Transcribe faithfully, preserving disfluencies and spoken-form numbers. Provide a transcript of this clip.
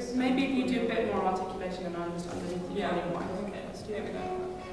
So maybe if you do a bit more articulation and I understand underneath you. Yeah, anymore. Okay, let's do it. Here we go.